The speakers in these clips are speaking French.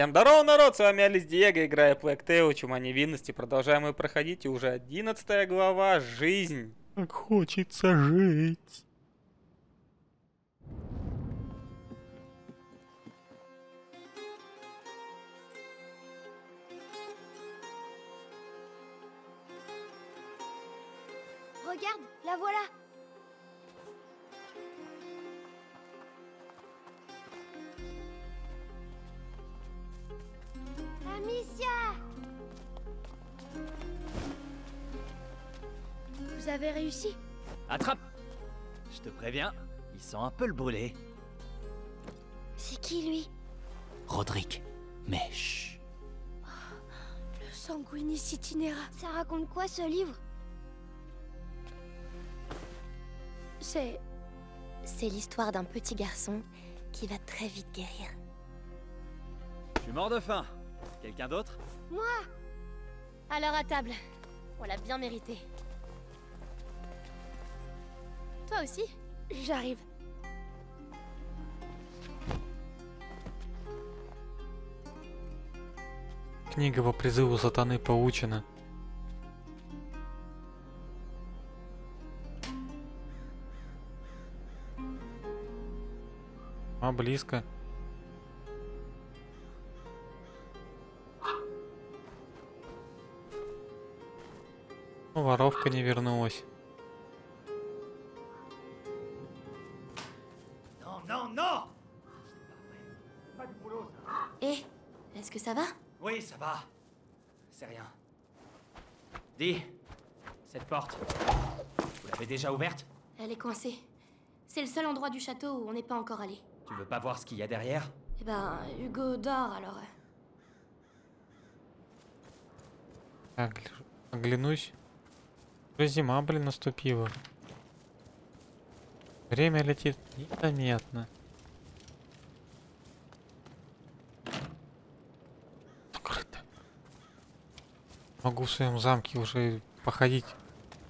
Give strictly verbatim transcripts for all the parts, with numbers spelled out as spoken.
Всем здорово, народ, с вами ALeXDeego, играя ALeXDeego, Чума невинности. Продолжаем ее проходить, и уже одиннадцатая глава, жизнь. Так хочется жить. Regarde, la voilà. Alicia! Vous avez réussi? Attrape! Je te préviens, il sent un peu le brûlé. C'est qui lui? Roderick. Mais chut. Oh, le Sanguinis Itinera. Ça raconte quoi ce livre? C'est... C'est l'histoire d'un petit garçon qui va très vite guérir. Je suis mort de faim. Quelqu'un d'autre? Moi! Alors à table. On l'a bien mérité. Toi aussi? J'arrive. Книга по призыву сатаны получена. А, близко. Ну, воровка не вернулась. Eh, est-ce que ça va? Oui, ça va. C'est rien. Dis, cette porte, vous l'avez déjà ouverte? Elle est coincée. C'est le seul endroit du château où on n'est pas encore allé. Tu veux pas voir ce qu'il y a derrière? Eh ben, Hugo dort alors. Так, оглянусь. Зима, блин, наступила. Время летит незаметно. Могу в своем замке уже походить.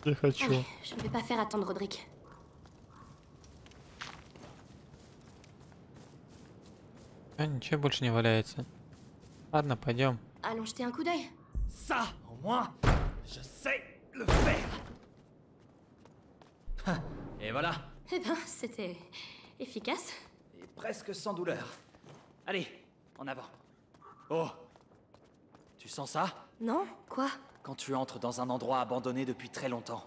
Я хочу. Je ne vais pas faire attendre Roderick. А, ничего больше не валяется. Ладно, пойдем. Allons jeter un coup d'œil. Ça, au moins, je sais le faire. Et voilà. Eh ben, c'était efficace. Et presque sans douleur. Allez, en avant. Oh, tu sens ça? Non, quoi? Quand tu entres dans un endroit abandonné depuis très longtemps,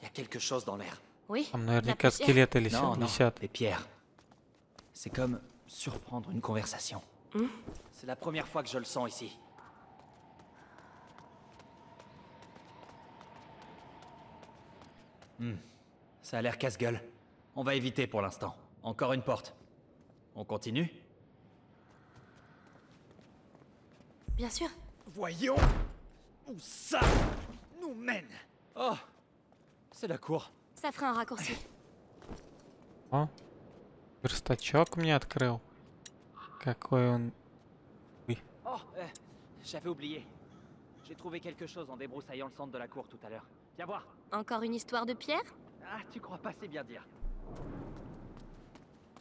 il y a quelque chose dans l'air. Oui. Non, non, des pierres. C'est comme surprendre une conversation. Hmm? C'est la première fois que je le sens ici. Hmm. Ça a l'air casse-gueule. On va éviter pour l'instant. Encore une porte. On continue? Bien sûr. Voyons où ça nous mène. Oh, c'est la cour. Ça fera un raccourci. О, верстачок мне открыл. Какой он... Oh, euh, j'avais oublié. J'ai trouvé quelque chose en débroussaillant le centre de la cour tout à l'heure. Viens voir. Encore une histoire de pierre? Ah, tu crois pas c'est bien dire.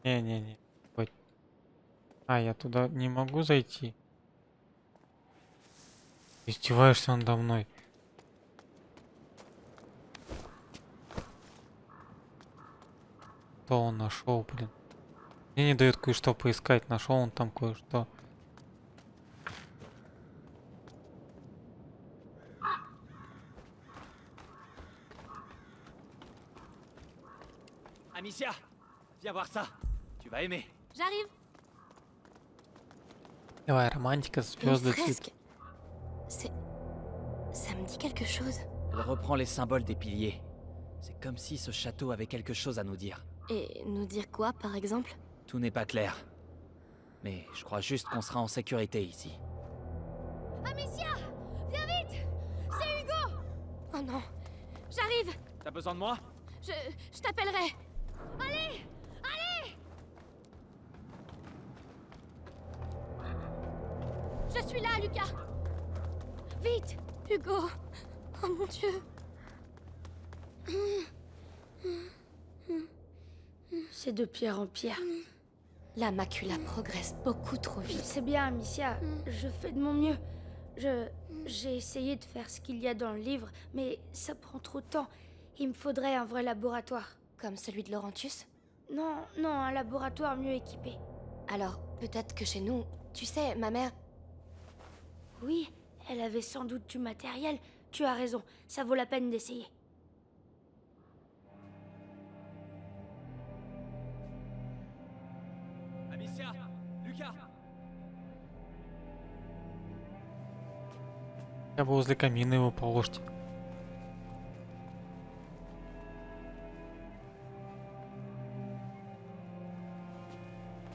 Не, не, не. Ой. А, я туда не могу зайти. Издеваешься надо мной. Что он нашел, блин? Мне не дает кое-что поискать. Нашел он там кое-что. Alicia, viens voir ça. Tu vas aimer. J'arrive. Давай, романтика, звезды, цветы. C'est... ça me dit quelque chose. Elle reprend les symboles des piliers. C'est comme si ce château avait quelque chose à nous dire. Et nous dire quoi, par exemple? Tout n'est pas clair. Mais je crois juste qu'on sera en sécurité ici. Alicia, viens vite! C'est Hugo! Oh non, j'arrive! T'as besoin de moi? Je... je t'appellerai. Allez! Allez! Je suis là, Lucas! Vite, Hugo! Oh mon Dieu! C'est de pierre en pierre. La macula progresse beaucoup trop vite. C'est bien, Amicia. Je fais de mon mieux. Je... J'ai essayé de faire ce qu'il y a dans le livre, mais ça prend trop de temps. Il me faudrait un vrai laboratoire. Comme celui de Laurentius? Non, non, un laboratoire mieux équipé. Alors, peut-être que chez nous... Tu sais, ma mère... Oui, elle avait sans doute du matériel. Tu as raison, ça vaut la peine d'essayer. Alicia, Lucas. Я возле камина его положить.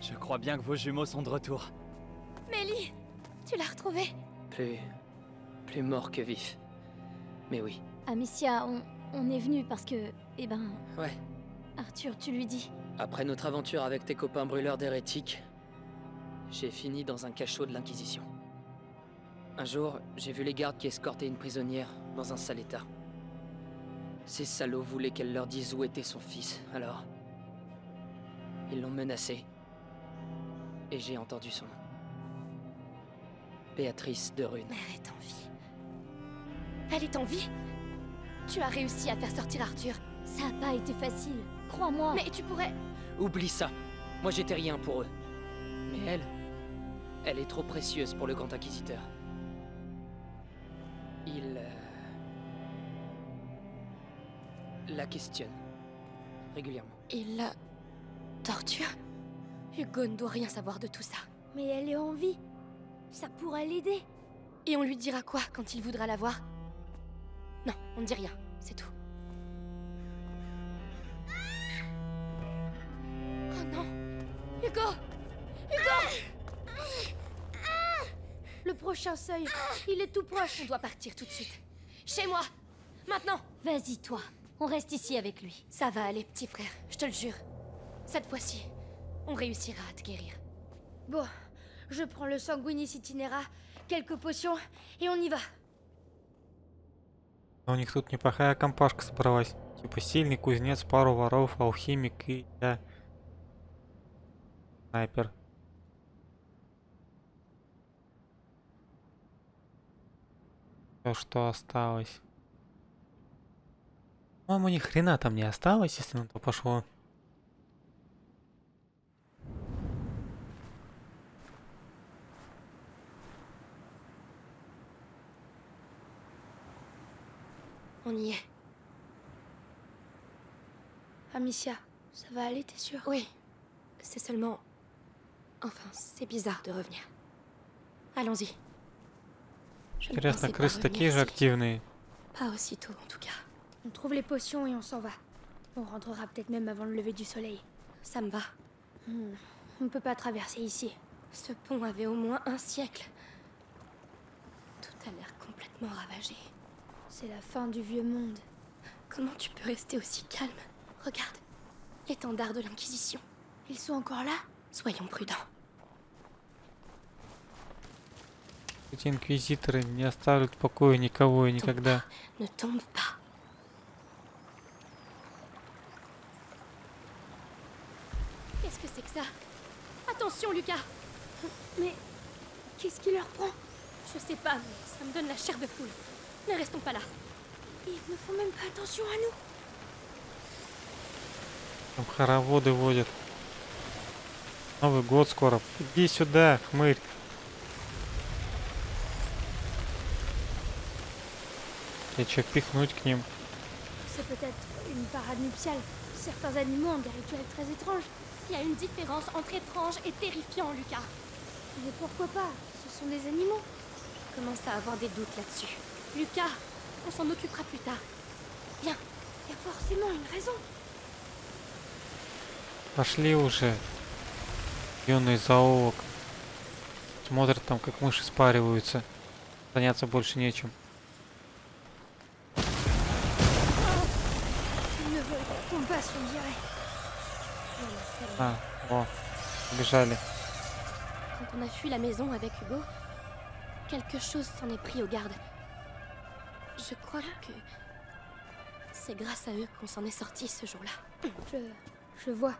Je crois bien que vos jumeaux sont de retour. Mélie, tu l'as retrouvé? Plus... plus mort que vif. Mais oui. Amicia, on, on est venu parce que... Eh ben... Ouais. Arthur, tu lui dis... Après notre aventure avec tes copains brûleurs d'hérétiques, j'ai fini dans un cachot de l'Inquisition. Un jour, j'ai vu les gardes qui escortaient une prisonnière dans un sale état. Ces salauds voulaient qu'elle leur dise où était son fils, alors... Ils l'ont menacée. Et j'ai entendu son nom. Béatrice de Rune. Mère est en vie. Elle est en vie? Tu as réussi à faire sortir Arthur. Ça n'a pas été facile, crois-moi. Mais tu pourrais... Oublie ça. Moi j'étais rien pour eux. Mais elle... Elle est trop précieuse pour le grand inquisiteur. Il... Euh... La questionne. Régulièrement. Il la... torture? Hugo ne doit rien savoir de tout ça. Mais elle est en vie. Ça pourra l'aider. Et on lui dira quoi quand il voudra la voir? Non, on ne dit rien, c'est tout. Oh non, Hugo, Hugo. Le prochain seuil, il est tout proche. On doit partir tout de suite. Chez moi, maintenant. Vas-y toi, on reste ici avec lui. Ça va aller petit frère, je te le jure. Cette fois-ci, on réussira à te guérir. Bon, je prends le Sanguinis Itinera, quelques potions, et on y va. Но у них тут неплохая компашка собралась. Типа сильный кузнец, пару воров, алхимик и я... снайпер. Все, что осталось. По-моему, ни хрена там не осталось, если на то пошло. On y est. Amicia, ça va aller, t'es sûre? Oui. C'est seulement... Enfin, c'est bizarre de revenir. Allons-y. Интересно, крысы такие же активные. Pas aussitôt, en tout cas. On trouve les potions et on s'en va. On rentrera peut-être même avant le lever du soleil. Ça me va. Hmm. On ne peut pas traverser ici. Ce pont avait au moins un siècle. Tout a l'air complètement ravagé. C'est la fin du vieux monde. Comment tu peux rester aussi calme? Regarde, l'étendard de l'Inquisition. Ils sont encore là? Soyons prudents. Эти инквизиторы не оставят в покое никого и никогда. Ne tombe pas. Qu'est-ce que c'est que ça? Attention, Lucas. Mais qu'est-ce qui leur prend? Je sais pas, mais ça me donne la chair de poule. Ne restons pas là. Ils ne font même pas attention à nous. Там хороводы водят. Новый год скоро. Иди сюда, хмырь. Я че, пихнуть к ним? C'est peut-être une parade nuptiale. Certains animaux ont des rituels très étranges. Il y a une différence entre étrange et terrifiant, Lucas. Mais pourquoi pas? Ce sont des animaux. Je commence à avoir des doutes là-dessus. Lucas, on s'en occupera plus tard. Viens, il y a forcément une raison. Пошли уже. Юный зоолог. Смотрят там, как мыши спариваются. Заняться больше нечем. А, о, бежали. Quand on a fui la maison avec Hugo, quelque chose s'en est pris aux gardes. Je crois que c'est grâce à eux qu'on s'en est sorti ce jour-là. Je... je vois.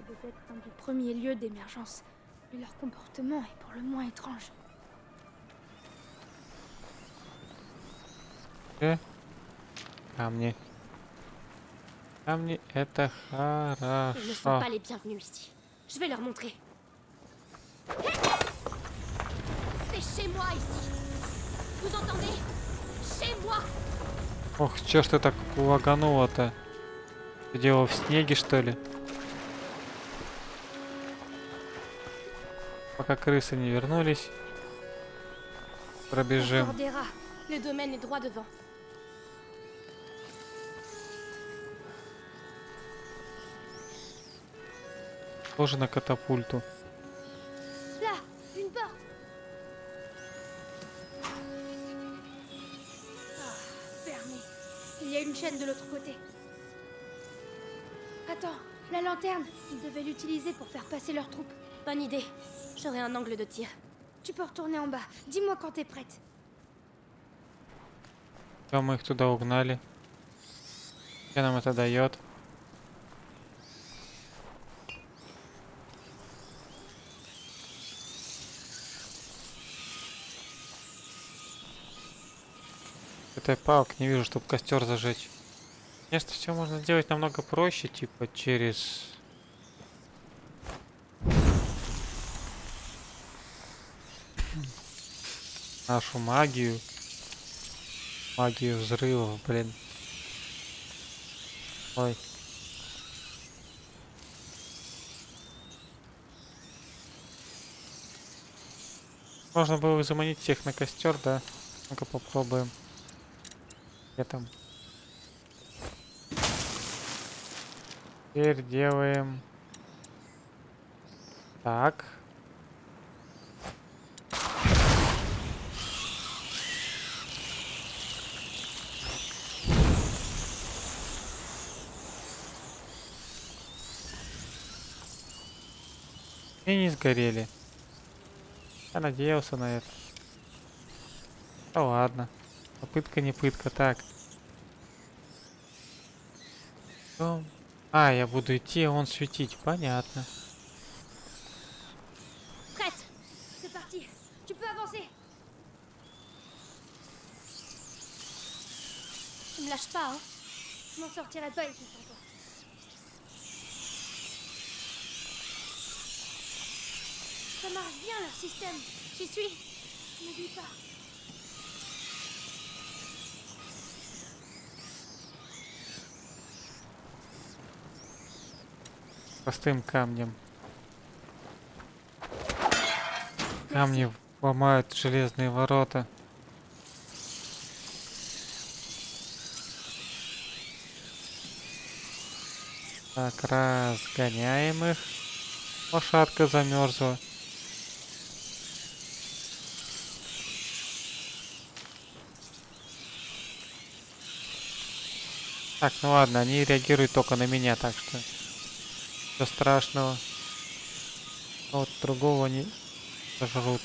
Ça devait être un des premiers lieux d'émergence, mais leur comportement est pour le moins étrange. Okay. Камни. Камни, это хорошо. Ils ne sont pas les bienvenus ici. Je vais leur montrer. C'est chez moi ici. Vous entendez? Chez moi. Ох, чё ж ты так лагануло-то? Ты дело в снеге, что ли? Пока крысы не вернулись, пробежим. Le domaine est droit devant. Тоже на катапульту. Là, une porte. Oh, fermé. Il y a une chaîne de l'autre côté. Attends, la lanterne. Ils devaient l'utiliser pour faire passer leur troupe. Bonne idée. J'aurai un angle de tir. Tu peux retourner en bas. Dis-moi quand t'es prête. Да, мы их туда угнали. Что нам это дает? Этой палок не вижу, чтобы костер зажечь. Конечно, все можно сделать намного проще, типа через... нашу магию. Магию взрывов, блин. Ой. Можно было заманить всех на костер, да? Ну-ка попробуем. Где там? Теперь делаем. Так. И не сгорели. Я надеялся на это. Да ладно. Попытка не пытка. Так. А, я буду идти, а он светить. Понятно. Ça marche bien leur système. J'y suis. N'oublie pas. Простым камнем. Камни ломают железные ворота. Так, разгоняем их. Лошадка замерзла. Так, ну ладно, они реагируют только на меня, так что ничего страшного. А вот другого они сожрут.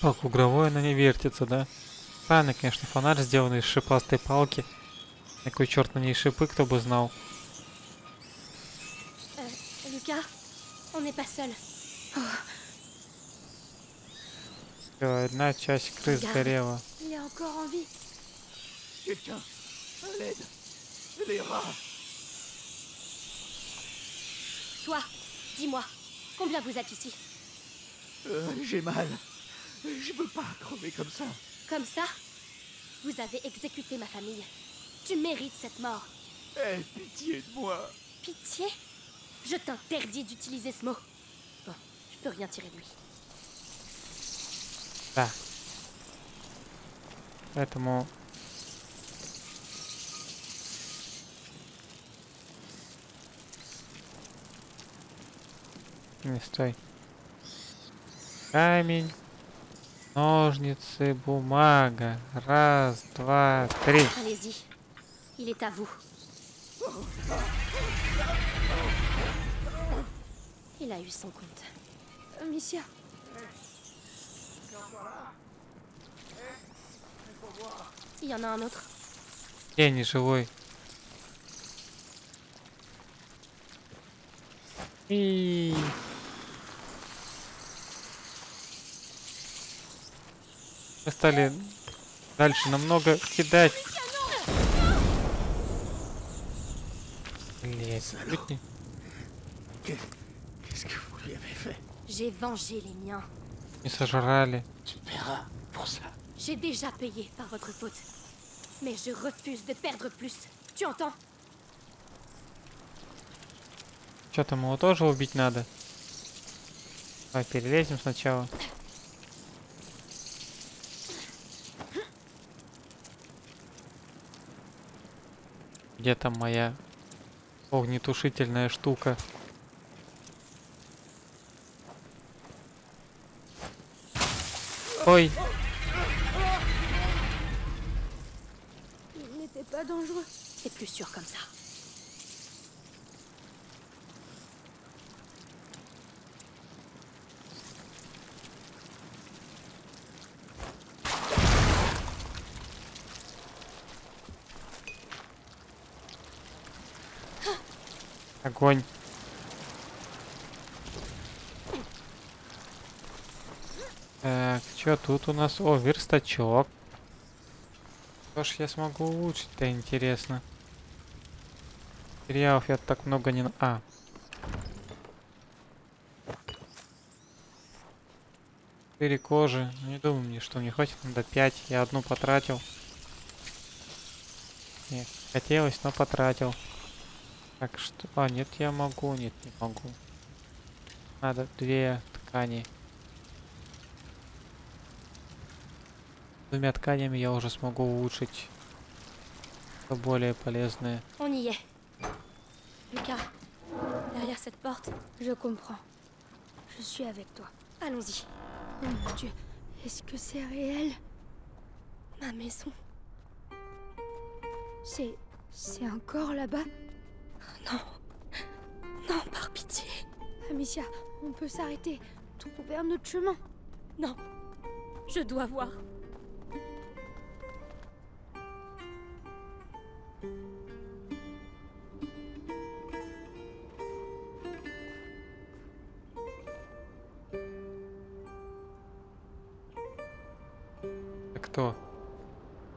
Палку угровой, она не вертится, да? Странный, конечно, фонарь, сделанный из шипастой палки. Какой черт на ней шипы, кто бы знал. Все, одна часть крыс сгорела. Quelqu'un, à l'aide, les rats. Toi, dis-moi, combien vous êtes ici? euh, J'ai mal. Je veux pas crever comme ça. Comme ça? Vous avez exécuté ma famille. Tu mérites cette mort. Eh, pitié de moi. Pitié? Je t'interdis d'utiliser ce mot. Bon, je peux rien tirer de lui. Ah. Поэтому... Не стой. Камень, ножницы, бумага. Раз, два, три. Я не живой. Et... Мы стали дальше намного кидать. Не сожрали. J'ai déjà payé par votre faute. Mais je refuse de perdre plus. Tu entends? Что там, его тоже убить надо? Давай перелезем сначала. Где там моя огнетушительная штука? Ой! Pas dangereux. C'est plus sûr comme ça. Огонь. Так, что тут у нас? О, верстачок. Что ж я смогу улучшить-то, интересно. Материалов я так много не... А. Четыре кожи. Не думаю мне, что мне хватит. Надо пять. Я одну потратил. Нет, хотелось, но потратил. Так что... А, нет, я могу. Нет, не могу. Надо две ткани. Двумя тканями я уже смогу улучшить более полезные. On y est. Lucas, derrière cette porte, je comprends. Je suis avec toi. Allons-y. Oh mon Dieu, est-ce que c'est réel? Ma maison. C'est, c'est encore là-bas? Non, non, par pitié. Alicia, on peut s'arrêter. Trouver notre chemin. Non, je dois voir.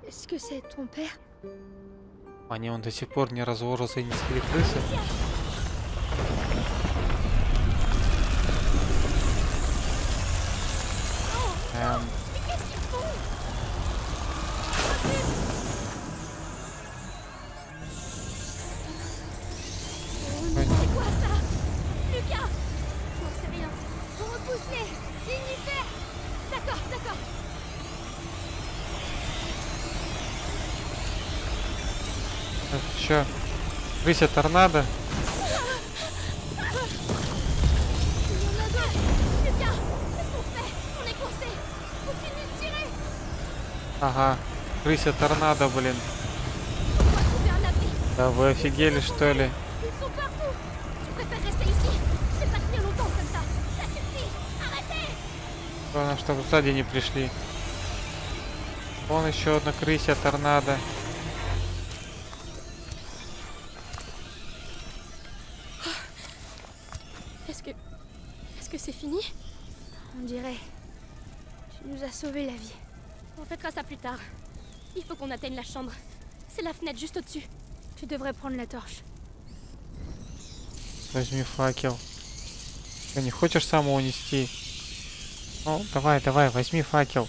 Est-ce que c'est ton père? Они он до сих пор не разложился и не скрепился. Эм. Вися торнадо. Ага, крыся торнадо, блин. Да вы офигели, что ли? Главное, чтобы сзади не пришли. Вон еще одна крыся торнадо. Sauver la vie. On fêtera ça plus tard. Il faut qu'on atteigne la chambre. C'est la fenêtre juste au-dessus. Tu devrais prendre la torche. Возьми факел. Ты не хочешь саму унести? Ну, давай, давай, возьми факел.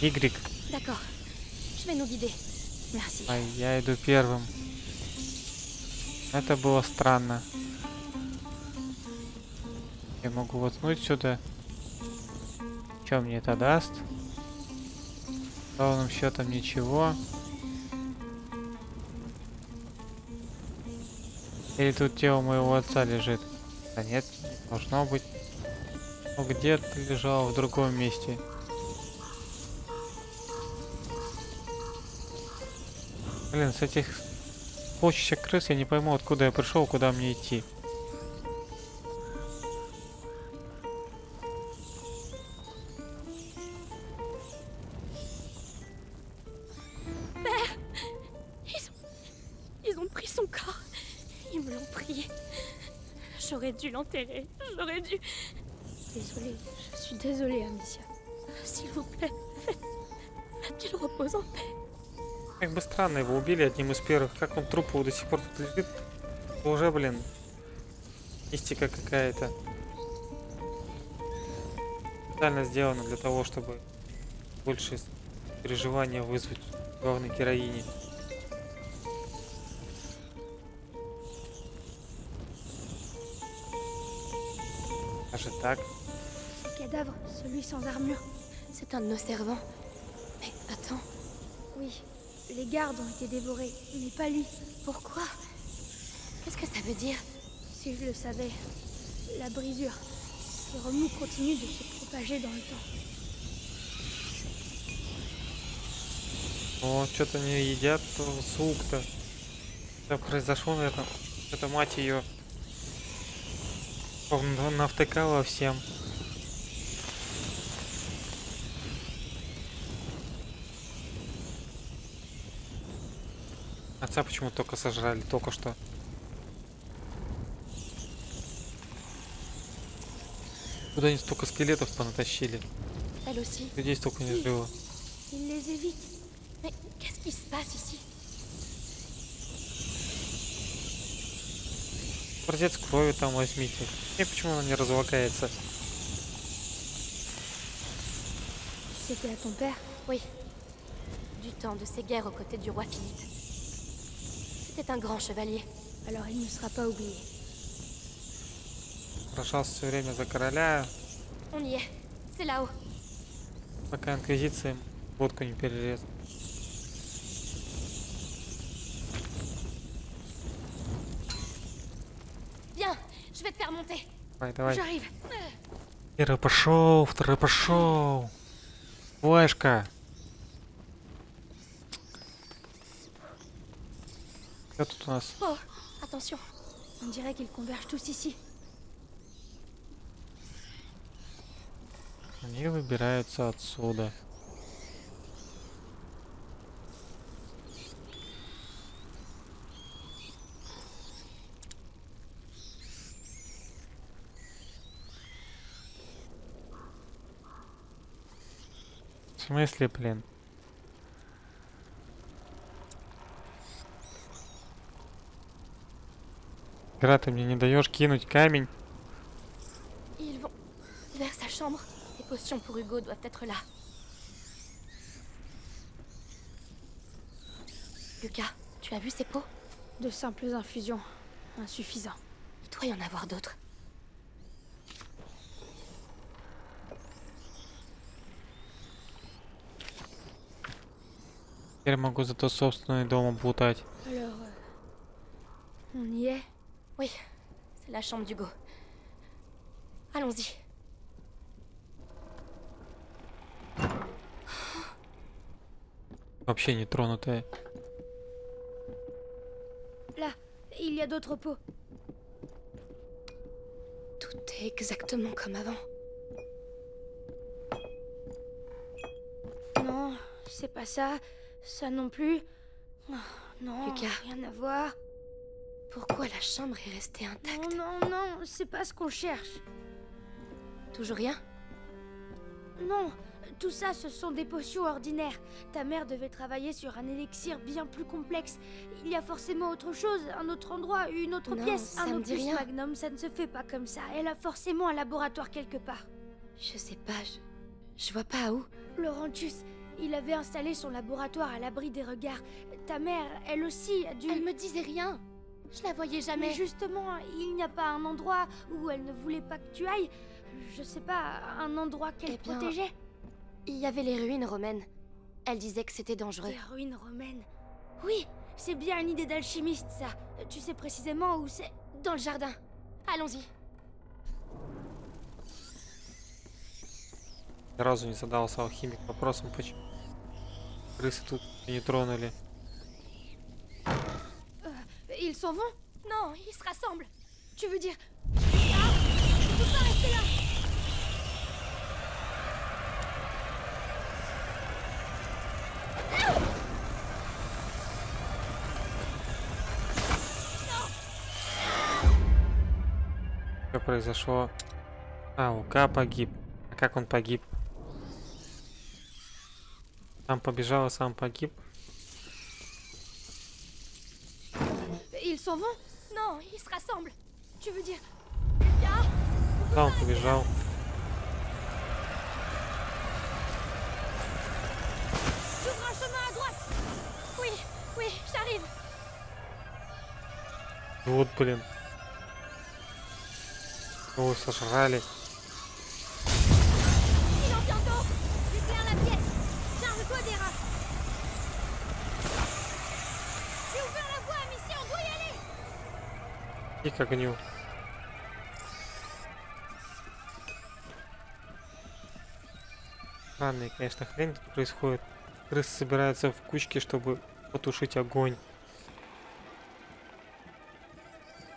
Игрик. D'accord. Je vais nous guider. Merci. А я иду первым. Это было странно. Я могу воткнуть сюда. Что мне это даст? Ровным счетом ничего. Или тут тело моего отца лежит? Да нет, должно быть. Ну где-то лежало в другом месте. Блин, с этих плачущих крыс я не пойму, откуда я пришел, куда мне идти. J'aurais dû l'enterrer. J'aurais dû... Désolée. Je suis désolée, Alicia. S'il vous plaît, faites, faites qu'il repose en paix. Как бы странно, его убили одним из первых. Как он труп до сих пор тут лежит? Уже, блин, мистика какая-то. Специально сделано для того, чтобы больше переживания вызвать главной героине. Даже так. Cadavre, celui sans armure. C'est un de nos servants. Mais attends. Oui, les gardes ont été dévorés, mais pas lui. Pourquoi? Qu'est-ce que ça veut dire? Si je le savais, la brisure. Le remous continue de se propager dans le temps. О, что-то не едят, сук-то. Что произошло, наверное? Это мать ее. Он навтыкала всем. Отца почему только сожрали, только что. Куда они столько скелетов понатащили? Людей столько не жило. Образец крови там возьмите. И почему она не разлагается? C'était à ton père? Oui. Du temps de ses guerres aux côtés du roi Philippe. C'est un grand chevalier. Alors il ne sera pas oublié. Сражался все время за короля. On y est. C'est là-haut. Пока инквизиция водку не перерез. Viens, je vais te faire monter. Давай, давай. J'arrive. Первый пошел, второй пошел. Флешка. Тут у нас. Oh, attention. On dirait qu'ils convergent tous ici. Они выбираются отсюда. В смысле, блин? Игра, ты мне не даешь кинуть камень. Ils vont vers sa chambre. Les potions pour Hugo doivent être là. Lucas, tu as vu ces pots? De simples infusions, insuffisant. Il doit y en avoir d'autres. Теперь могу зато собственный дом облутать. Alors, on y est? Oui, c'est la chambre d'Hugo. Allons-y. Вообще не тронутая. Là, il y a d'autres pots. Tout est exactement comme avant. Non, c'est pas ça, ça non plus. Non, non, rien à voir. Pourquoi la chambre est restée intacte? Non, non, non, c'est pas ce qu'on cherche. Toujours rien? Non, tout ça, ce sont des potions ordinaires. Ta mère devait travailler sur un élixir bien plus complexe. Il y a forcément autre chose, un autre endroit, une autre non, pièce, ça un autre magnum. Ça ne se fait pas comme ça. Elle a forcément un laboratoire quelque part. Je sais pas, je, je vois pas où. Laurentius, il avait installé son laboratoire à l'abri des regards. Ta mère, elle aussi, a dû... Elle me disait rien. Je la voyais jamais. Mais justement, il n'y a pas un endroit où elle ne voulait pas que tu ailles. Je sais pas, un endroit qu'elle eh protégeait. Il y avait les ruines romaines. Elle disait que c'était dangereux. Les ruines romaines. Oui, c'est bien une idée d'alchimiste, ça. Tu sais précisément où c'est? Dans le jardin. Allons-y. Сразу не задался алхимик вопросом, почему крысы тут не тронули. Ils s'en vont? Non, ils se rassemblent. Tu veux dire... Ah, je ne peux pas rester là. Ah non. произошло... А, Лука погиб. А как он погиб? Сам побежал, а сам погиб. Ils s'en vont? Non, ils se rassemblent. Tu veux dire... Да, он побежал. Вот, блин. О, сожрали. И к огню. Странная, конечно, хрень тут происходит. Крысы собираются в кучке, чтобы потушить огонь.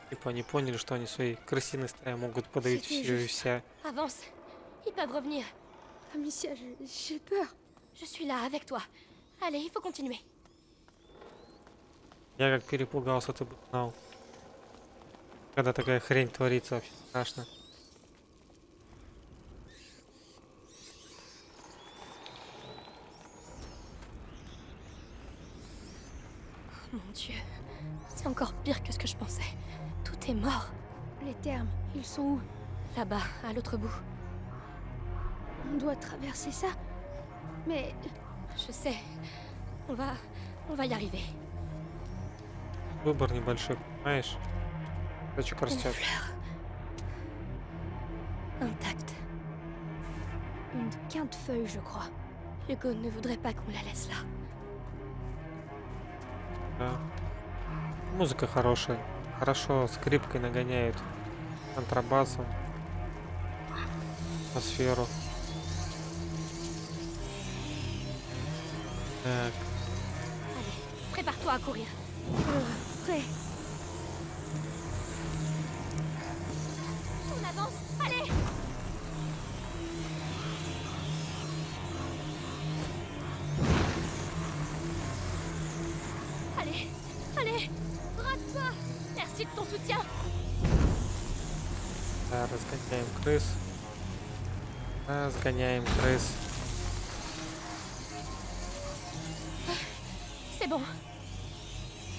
Типа они поняли, что они своей крысиной стаей могут подавить все и вся. Я как перепугался, ты бы знал. Когда такая хрень творится, вообще страшно. Mon Dieu, c'est encore pire que ce que je pensais. Tout est mort. Les thermes, ils sont où? Là-bas, à l'autre bout. On doit traverser ça. Mais je sais, on va, on va y arriver. Выбор небольшой, понимаешь? Зачем растет? Intacte. Une quinte feuille, je crois. Hugo ne voudrait pas qu'on la laisse là. Да. Музыка хорошая. Хорошо скрипкой нагоняет. Контрабасом. Атмосферу. Так. Да, разгоняем крыс. Разгоняем крыс.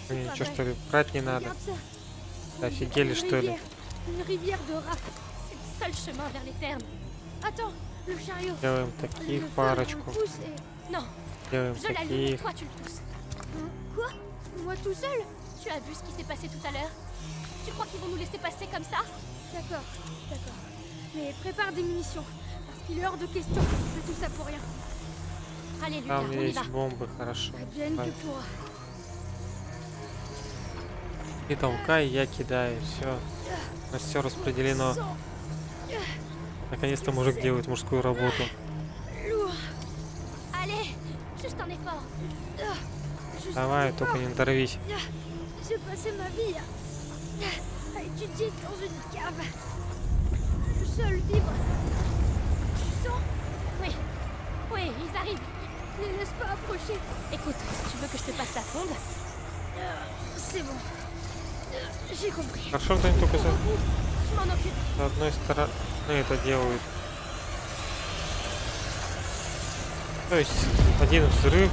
Блин, что, что ли, брать не надо? Офигели, что ли? Делаем таких парочку. Делаем таких. Tu as vu ce qui s'est passé tout à l'heure? Tu crois qu'ils vont nous laisser passer comme ça? D'accord, d'accord. Mais prépare des munitions, parce qu'il est hors de question de tout ça pour rien. Allez, Lucas, on y va. Advienne que pourra. Ты толкай, я кидаю, все. У нас все распределено. Наконец-то мужик делает мужскую работу. Давай, только не надорвись. J'ai passé ma vie à étudier dans une cave. Le seul vivre. Tu sens? Oui. Oui, ils arrivent. Ne les laisse pas approcher. Écoute, si tu veux que je te passe la fronde. C'est bon. J'ai compris. Хорошо, что они только за... С одной стороны это делают. То есть один взрыв.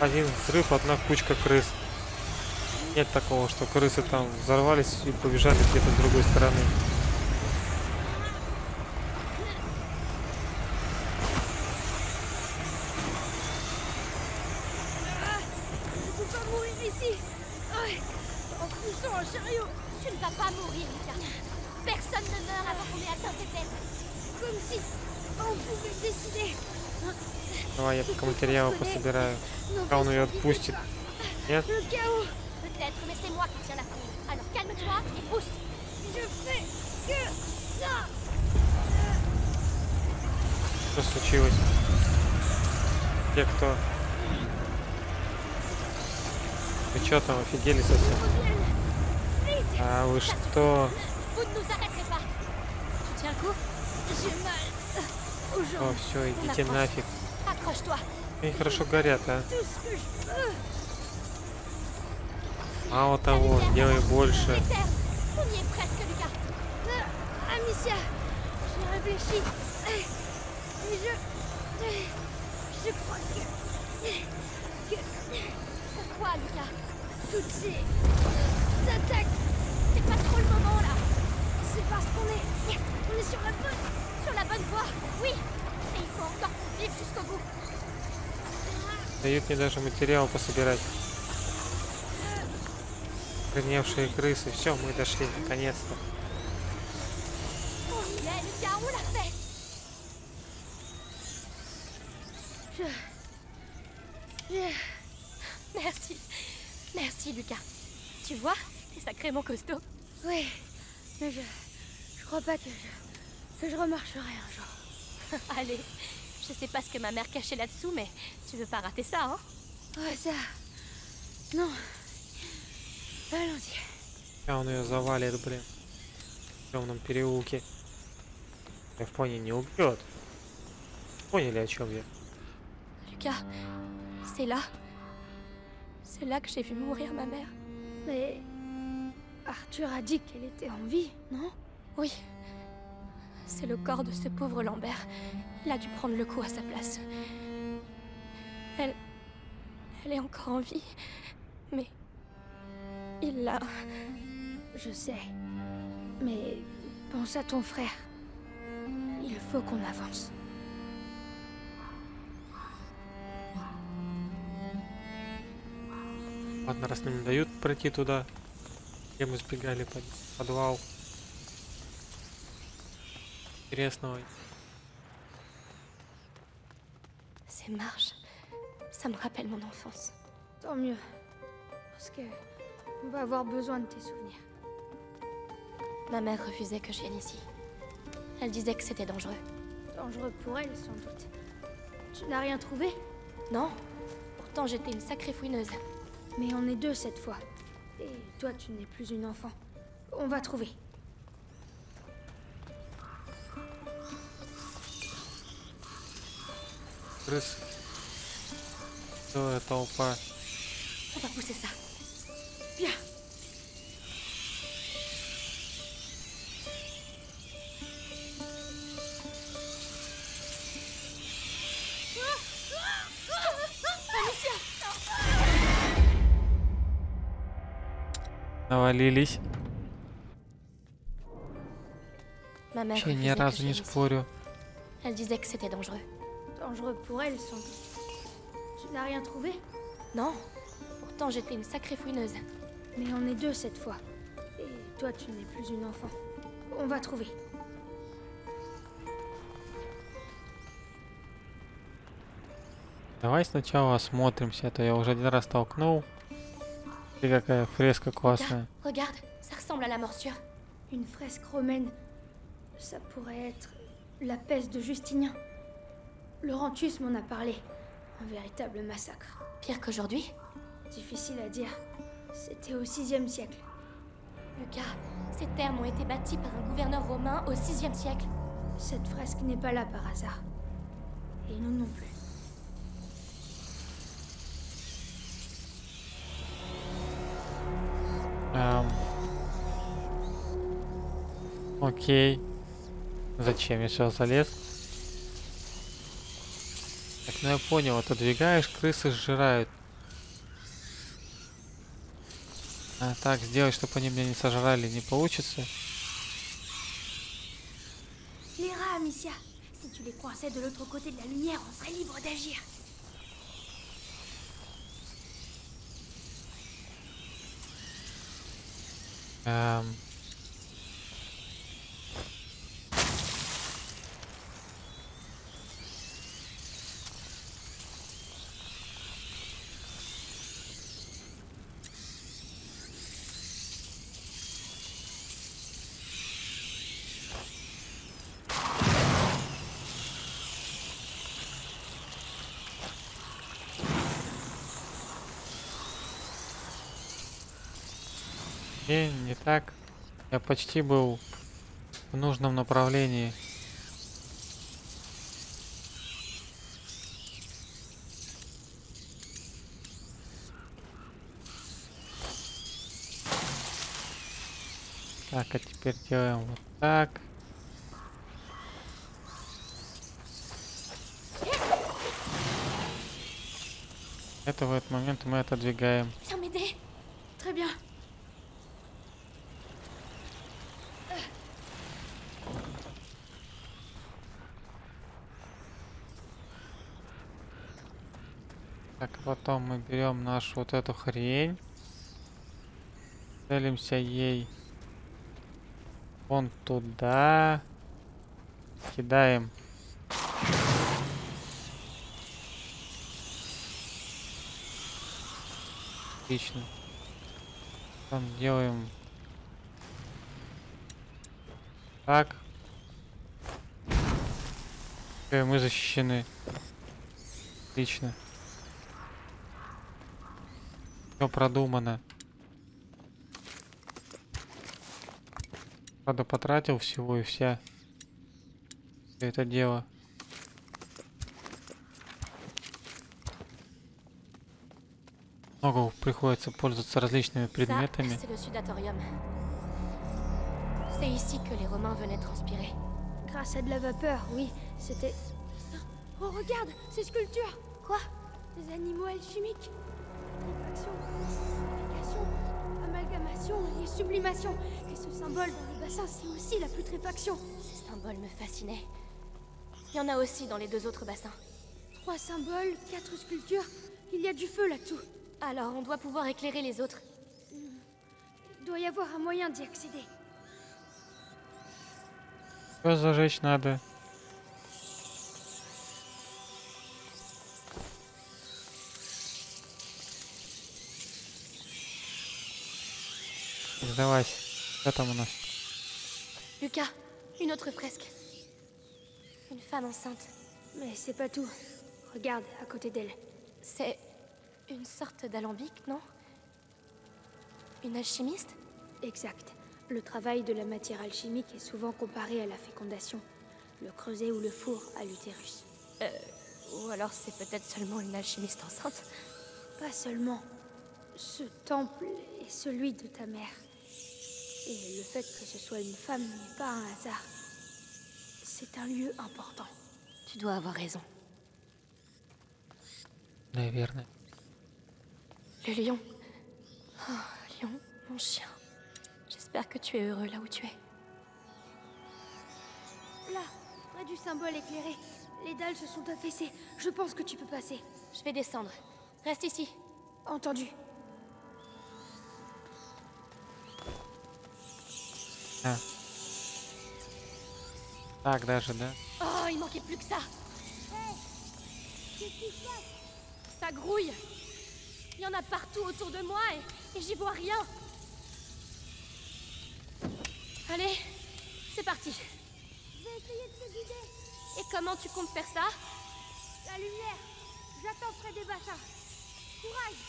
Один взрыв, одна кучка крыс. Нет такого, что крысы там взорвались и побежали где-то с другой стороны. Давай я пока материалы пособираю. А он ее отпустит. Нет? Что случилось? Те кто? Вы что там, офигели совсем? А вы что? О, все, идите нафиг. Они хорошо горят, а? Мало того, делай больше. Дают мне даже материал пособирать. Гриневшие крысы. Все, мы дошли наконец-то. Merci. Merci, Lucas. Tu vois, t'es sacrément costaud. Oui, mais je... Je crois pas que je... Que je remarcherai un jour. Allez. Je sais pas ce que ma mère cachait là-dessous, mais tu veux pas rater ça, hein? Ouais, ça... Non. Allons-y. Сейчас он ее завалит, блин. В темном переулке. Я в пони не убьет. Поняли, о чем я? Lucas, c'est là. C'est là que j'ai vu mourir ma mère. Mais... Arthur a dit qu'elle était en vie, non? Oui. C'est le corps de ce pauvre Lambert. Il a dû prendre le coup à sa place. Elle... Elle est encore en vie. Mais... Il l'a... Je sais. Mais... Pense à ton frère. Il faut qu'on avance. Ладно, раз нам не дают пройти туда, где мы сбегали под подвал. Интересного. Ces marches, ça me rappelle mon enfance. Tant mieux, parce que on va avoir besoin de tes souvenirs. Ma mère refusait que je vienne ici. Elle disait que c'était dangereux. Dangereux pour elle, sans doute. Tu n'as rien trouvé? Non. Pourtant, j'étais une sacrée fouineuse. Mais on est deux cette fois. Et toi, tu n'es plus une enfant. On va trouver. Крыс. Целая толпа. Навалились. Вообще ни разу не спорю. Dangereux pour elle, sans doute. Tu n'as rien trouvé? Non. Pourtant, j'étais une sacrée fouineuse. Mais on est deux cette fois. Et toi, tu n'es plus une enfant. On va trouver. Давай сначала осмотримся, а то я уже один раз толкнул. И какая фреска классная. Regarde, ça ressemble à la morsure. Une fresque romaine. Ça pourrait être la peste de Justinien. Laurentius m'en a parlé. Un véritable massacre. Pire qu'aujourd'hui? Difficile à dire. C'était au sixième siècle. Lucas, ces termes ont été bâtis par un gouverneur romain au sixième siècle. Cette fresque n'est pas là par hasard. Et nous non plus. Um. Ok. Зачем я сюда залез? Ну я понял, отодвигаешь, крысы сжирают. А так сделать, чтобы они меня не сожрали, не получится. Эм... Не так. Я почти был в нужном направлении. Так, а теперь делаем вот так. Это в этот момент мы отодвигаем. Так, потом мы берем нашу вот эту хрень. Целимся ей вон туда. Кидаем. Отлично. Там делаем так. Все, мы защищены. Отлично. Все продумано. Правда, потратил всего и вся. Все это дело. Много приходится пользоваться различными предметами. Et ce symbole dans les bassins, c'est aussi la putréfaction. Ces symboles me fascinaient. Il y en a aussi dans les deux autres bassins. Trois symboles, quatre sculptures. Il y a du feu là-dessous. Alors on doit pouvoir éclairer les autres. Il doit y avoir un moyen d'y accéder. Что зажечь надо? Давайся. Что там у нас? Lucas, une autre fresque. Une femme enceinte. Mais c'est pas tout. Regarde, à côté d'elle. C'est une sorte d'alambic, non? Une alchimiste? Exact. Le travail de la matière alchimique est souvent comparé à la fécondation. Le creuset ou le four à l'utérus. Euh, ou alors c'est peut-être seulement une alchimiste enceinte? Pas seulement. Ce temple est celui de ta mère. Et le fait que ce soit une femme n'est pas un hasard. C'est un lieu important. Tu dois avoir raison. Наверное. Le lion. Oh, lion, mon chien. J'espère que tu es heureux là où tu es. Là, près du symbole éclairé. Les dalles se sont affaissées. Je pense que tu peux passer. Je vais descendre. Reste ici. Entendu. Ah. Так даже, да? Oh, il manquait plus que ça. Hey, qu'est-ce qui se passe? Ça grouille. Il y en a partout autour de moi et, et j'y vois rien. Allez, c'est parti. Je vais essayer de te guider. Et comment tu comptes faire ça? La lumière. J'attends près des bassins. Courage.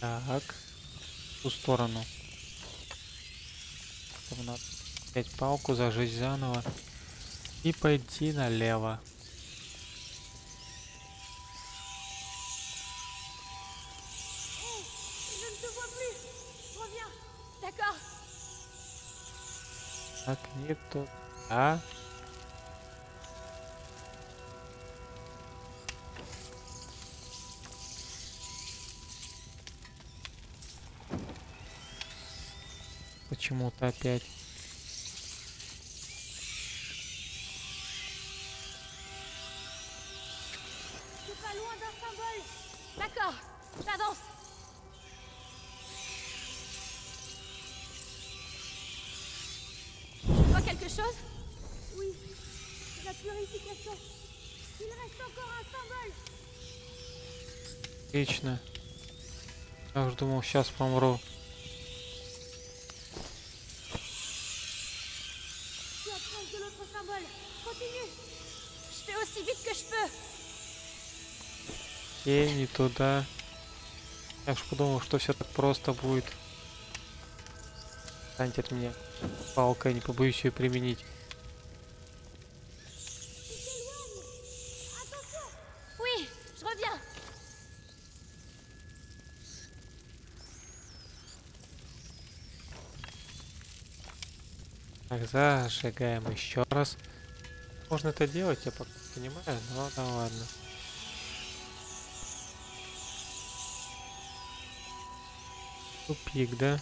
Так. В ту сторону. Надо взять палку, зажечь заново и пойти налево. Так, не туда. Почему-то опять. Отлично. Я уже думал, сейчас помру. Окей, не туда. Я уж подумал, что все так просто будет. Отстаньте от меня. Палка, я не побоюсь ее применить. Так, зажигаем еще раз. Можно это делать, я пока понимаю, но да ладно. Тупик, да?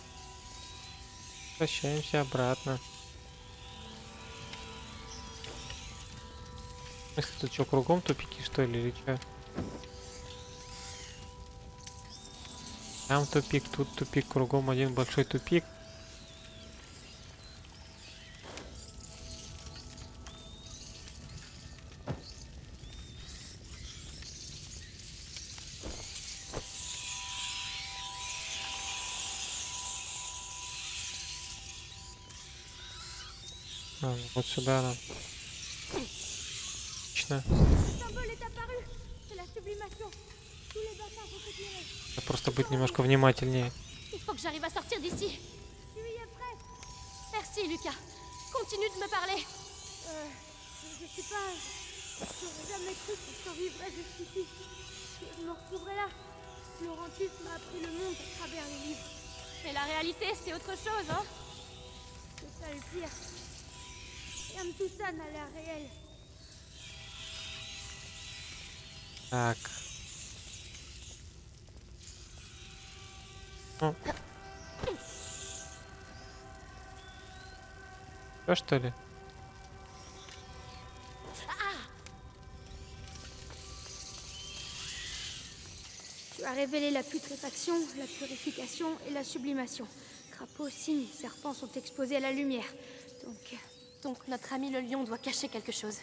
Возвращаемся обратно. Если тут что, кругом тупики, что ли, или что? Там тупик, тут тупик, кругом один большой тупик. А, вот сюда нам. Отлично. Надо просто быть немножко внимательнее. Так. Ну. Все, что ли? Tu as révélé la putréfaction, la purification et la sublimation. Crapauds, cygnes, serpents sont exposés à la lumière. Donc, donc notre ami le lion doit cacher quelque chose.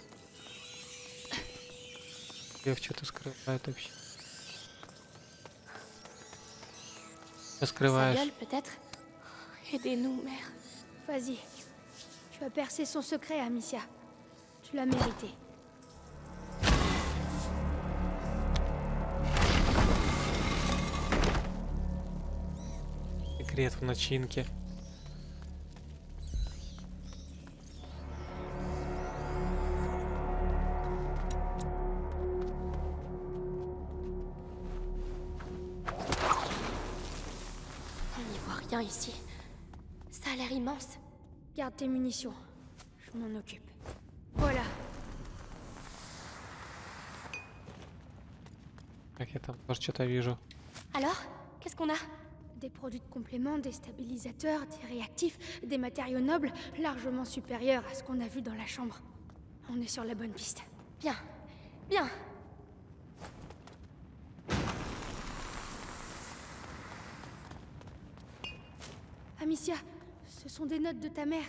Что-то скрывает вообще. Что скрываешь? Aidez-nous, mère. Vas-y. Tu as percé son secret, Amicia. Tu l'as mérité. Секрет в начинке. Ici. Ça a l'air immense. Garde tes munitions. Je m'en occupe. Voilà. Ok, attends, je vois. Alors, qu'est-ce qu'on a? Des produits de complément, des stabilisateurs, des réactifs, des matériaux nobles, largement supérieurs à ce qu'on a vu dans la chambre. On est sur la bonne piste. Bien. Bien. Amicia, ce sont des notes de ta mère.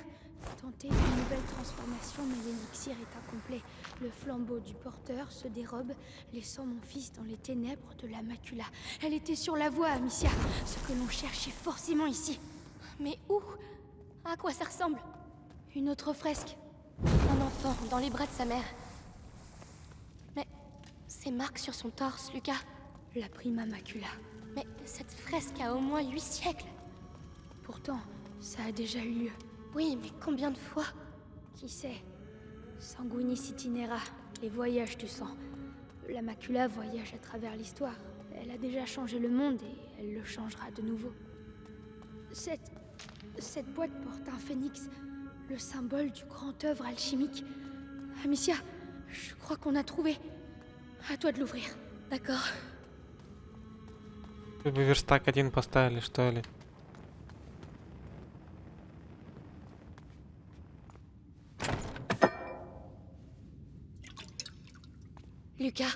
Tentez une nouvelle transformation, mais l'élixir est incomplet. Le flambeau du porteur se dérobe, laissant mon fils dans les ténèbres de la Macula. Elle était sur la voie, Amicia. Ce que l'on cherche est forcément ici. Mais où? À quoi ça ressemble? Une autre fresque. Un enfant dans les bras de sa mère. Mais ces marques sur son torse, Lucas. La Prima Macula. Mais cette fresque a au moins huit siècles. Pourtant, ça a déjà eu lieu. Oui, mais combien de fois? Qui sait? Sanguinis Itinera, les voyages du sang. La Macula voyage à travers l'histoire. Elle a déjà changé le monde et elle le changera de nouveau. Cette... cette boîte porte un phénix, le symbole du grand œuvre alchimique. Amicia, je crois qu'on a trouvé. À toi de l'ouvrir, d'accord? Вы верстак один поставили, что ли? Lucas,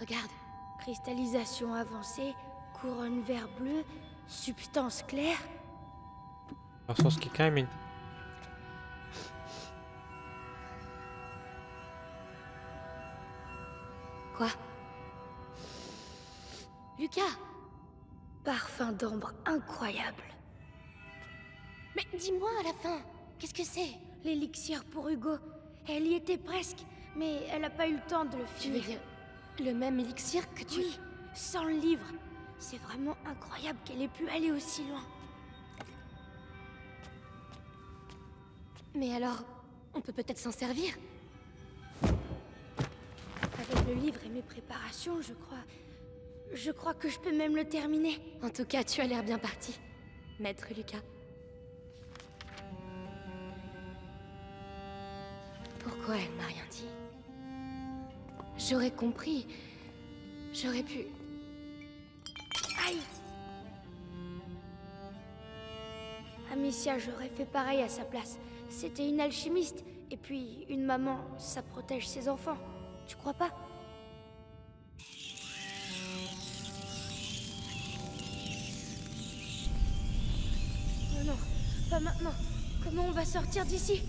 regarde. Cristallisation avancée, couronne vert bleu, substance claire. Философский камень. Quoi? Lucas! Parfum d'ambre incroyable. Mais dis-moi à la fin, qu'est-ce que c'est? L'élixir pour Hugo. Elle y était presque. Mais elle n'a pas eu le temps de le fuir. Tu veux dire le même élixir que tu... Oui, sans le livre. C'est vraiment incroyable qu'elle ait pu aller aussi loin. Mais alors, on peut peut-être s'en servir? Avec le livre et mes préparations, je crois... Je crois que je peux même le terminer. En tout cas, tu as l'air bien parti, maître Lucas. Pourquoi elle m'a rien dit? J'aurais compris. J'aurais pu... Aïe! Amicia, j'aurais fait pareil à sa place. C'était une alchimiste. Et puis, une maman, ça protège ses enfants. Tu crois pas? Oh non, pas maintenant. Comment on va sortir d'ici?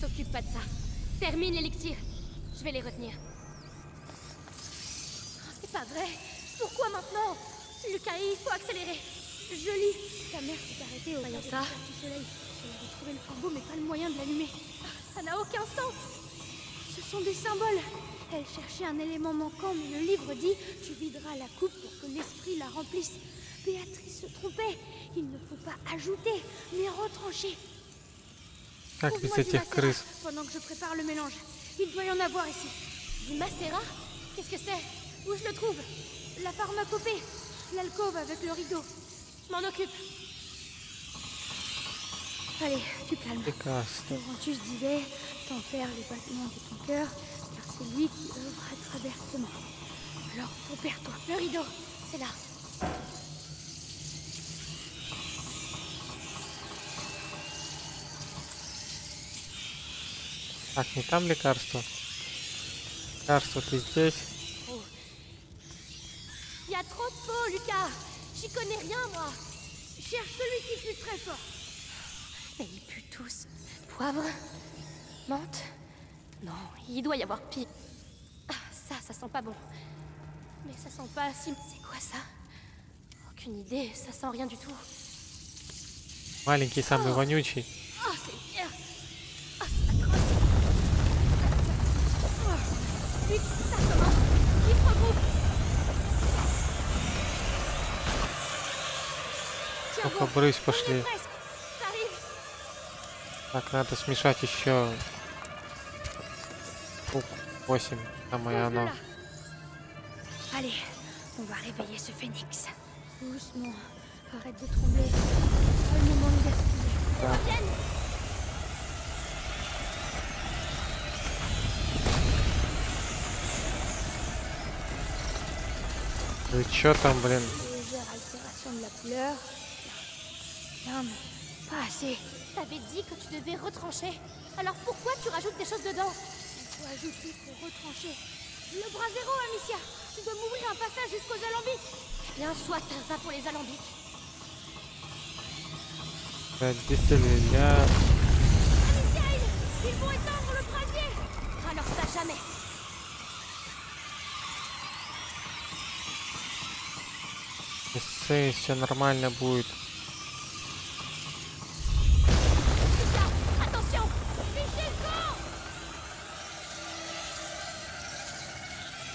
T'occupe pas de ça. Termine l'élixir. Je vais les retenir. Oh, c'est pas vrai. Pourquoi maintenant? Lucas, il faut accélérer. Je lis. Ta mère s'est arrêtée au rayon du soleil. J'ai trouvé le flambeau, mais pas le moyen de l'allumer. Ça n'a aucun sens. Ce sont des symboles. Elle cherchait un élément manquant, mais le livre dit « Tu videras la coupe pour que l'esprit la remplisse ». Béatrice se trompait. Il ne faut pas ajouter, mais retrancher. Ah, trouve-moi du macérat pendant que je prépare le mélange. Il doit y en avoir ici. Du macérat? Qu'est-ce que c'est? Où je le trouve? La pharmacopée. L'alcôve avec le rideau. Je m'en occupe. Allez, tu calmes. Laurentius disait « T'en faire les battements de ton cœur, car c'est lui qui œuvre à travers tes mains. » Alors, repère-toi. Le rideau, c'est là. Так, не там лекарство. Лекарство, ты здесь. Il y a trop de peau, Lucas. J'y connais rien, moi. Cherche celui qui pue très fort. Mais ils puent tous. Poivre, menthe. Non, il doit y avoir pire. Ah, ça, ça sent pas bon. Mais ça sent pas si... C'est quoi ça? Aucune idée, ça sent rien du tout. Маленький самый вонючий. Oh, c'est bien. Oh, c'est atroce. Oh, vite, ça commence. Il se regroupe. Tiens, bon, on est presque. Так, надо смешать еще восемь, самое оно. Allez, on va réveiller ce phénix. Doucement, arrête de trembler. Pas le moment de gaspiller. Вы чё там, блин? Légère altération de la couleur. Non, mais pas assez. T'avais dit que tu devais retrancher. Alors pourquoi tu rajoutes des choses dedans? Il faut ajouter pour retrancher. Le bras zéro, Amicia. Tu dois m'ouvrir un passage jusqu'aux alambics. Bien, soit va pour les alambics. Bah, désolé-là. Amicia, ils, ils vont éteindre le brasier. Alors ça, jamais. Все, все нормально будет.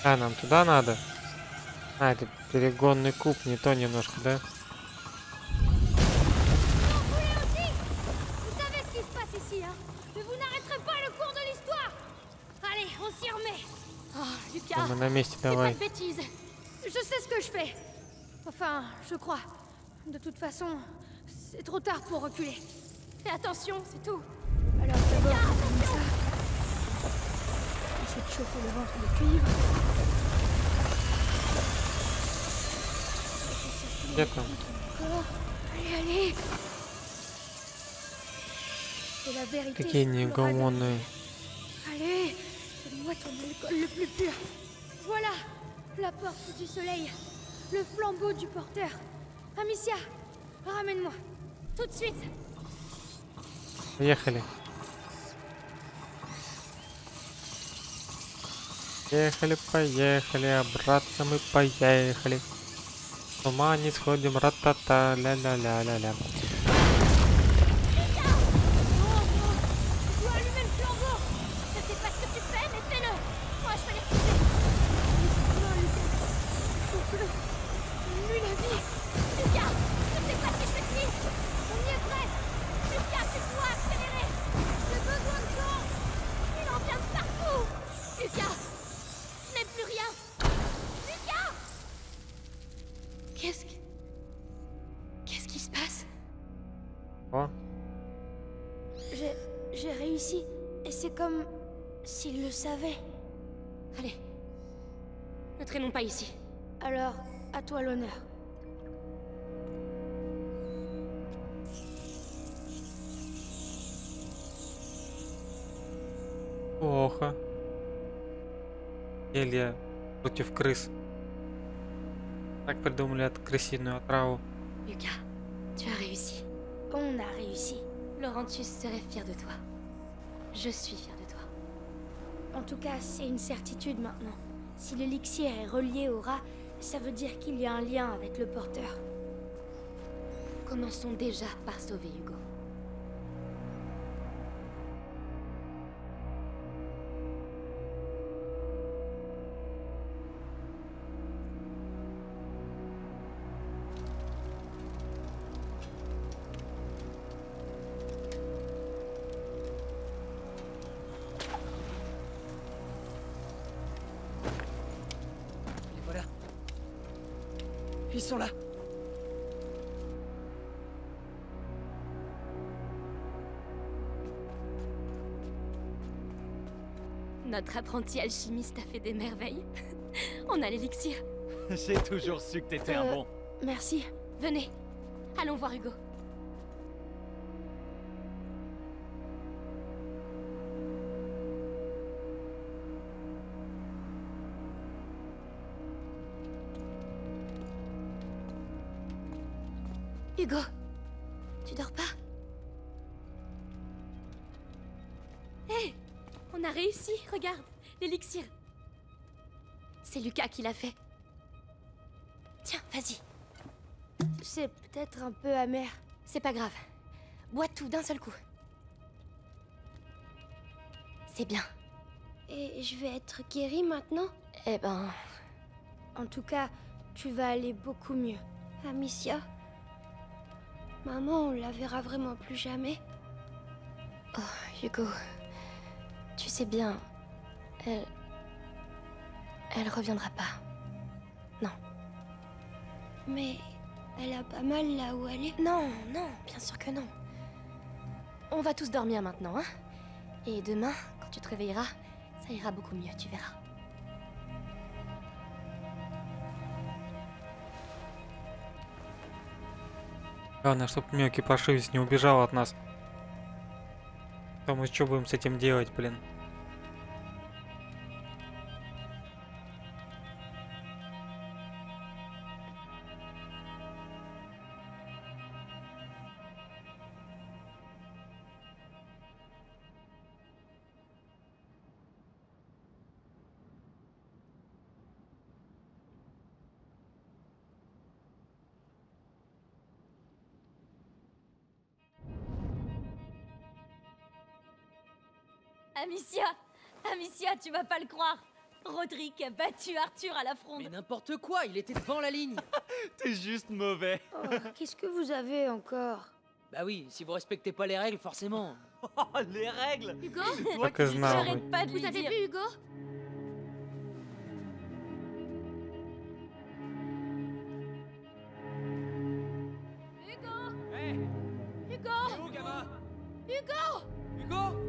А, нам туда надо? А, это перегонный куб, не то немножко, да? Мы на месте, давай. Je vais te chauffer le ventre de cuivre. D'accord. Allez, allez. Et la vérité. Какие негомонные. Allez, donne-moi ton alcool le plus pur. Voilà, la porte du soleil, le flambeau du porteur. Amicia, ramène-moi tout de suite. Поехали. Поехали, поехали, обратно мы поехали. С ума не сходим, ра-та-та, ля-ля-ля-ля-ля. J'ai réussi, et c'est comme S'il le savait... Allez. Ne traînons pas ici. Alors, à toi l'honneur. Плохо. Зелье против крыс. Так придумали от крысиную отраву. Lucas, tu as réussi. On a réussi. Laurentius serait fier de toi. Je suis fier de toi. En tout cas, c'est une certitude maintenant. Si l'élixir est relié au rat, ça veut dire qu'il y a un lien avec le porteur. Commençons déjà par sauver Hugo. Ils sont là. Notre apprenti alchimiste a fait des merveilles. On a l'élixir. J'ai toujours su que t'étais euh, un bon. Merci. Venez. Allons voir Hugo. Hugo, tu dors pas? Hé hey, on a réussi, regarde, l'élixir. C'est Lucas qui l'a fait. Tiens, vas-y. C'est peut-être un peu amer. C'est pas grave. Bois tout d'un seul coup. C'est bien. Et je vais être guérie maintenant? Eh ben... En tout cas, tu vas aller beaucoup mieux. Amicia? Maman, on la verra vraiment plus jamais. Oh, Hugo... Tu sais bien... Elle... Elle reviendra pas. Non. Mais... Elle a pas mal là où elle est. Non, non, bien sûr que non. On va tous dormir maintenant, hein? Et demain, quand tu te réveilleras, ça ira beaucoup mieux, tu verras. Главное, чтобы мелкий паршивец не убежал от нас. А мы что будем с этим делать, блин? Amicia, Amicia, tu vas pas le croire. Roderick a battu Arthur à la fronde. Mais n'importe quoi, il était devant la ligne. T'es juste mauvais. Oh, qu'est-ce que vous avez encore? Bah oui, si vous respectez pas les règles, forcément. Oh, les règles Hugo, j'arrête pas de vous dire. Vous avez vu Hugo? Hugo hey. Hugo Hugo gamin. Hugo Hugo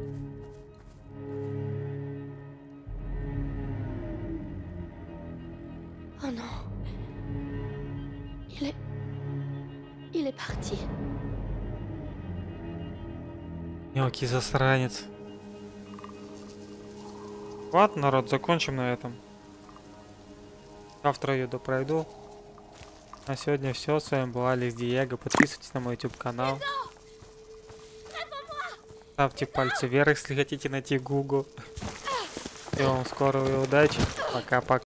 Oh non... Il est... Il est parti. Мелкий засранец. Ладно, народ, закончим на этом. Завтра еду пройду. На сегодня все. С вами была ALeXDeego. Подписывайтесь на мой YouTube канал. Ставьте пальцы вверх, если хотите найти Гуго. Всем скорой удачи. Пока-пока.